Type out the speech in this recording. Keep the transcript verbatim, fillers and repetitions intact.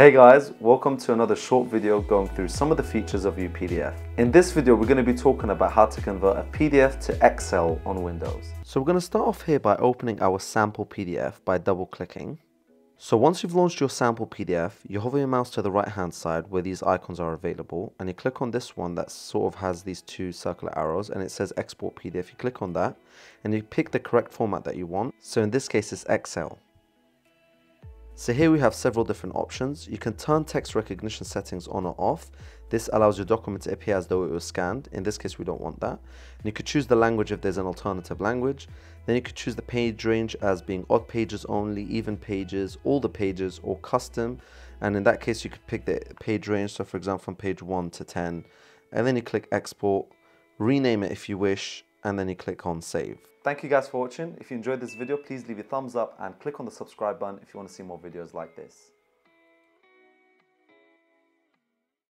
Hey guys, welcome to another short video going through some of the features of U P D F. In this video, we're going to be talking about how to convert a P D F to Excel on Windows. So we're going to start off here by opening our sample P D F by double clicking. So once you've launched your sample P D F, you hover your mouse to the right hand side where these icons are available, and you click on this one that sort of has these two circular arrows and it says export P D F. You click on that and you pick the correct format that you want. So in this case, it's Excel. So here we have several different options. You can turn text recognition settings on or off. This allows your document to appear as though it was scanned. In this case, we don't want that. And you could choose the language if there's an alternative language. Then you could choose the page range as being odd pages only, even pages, all the pages, or custom. And in that case, you could pick the page range. So for example, from page one to ten. And then you click export, rename it if you wish, and then you click on save. Thank you guys for watching. If you enjoyed this video, please leave a thumbs up and click on the subscribe button if you want to see more videos like this.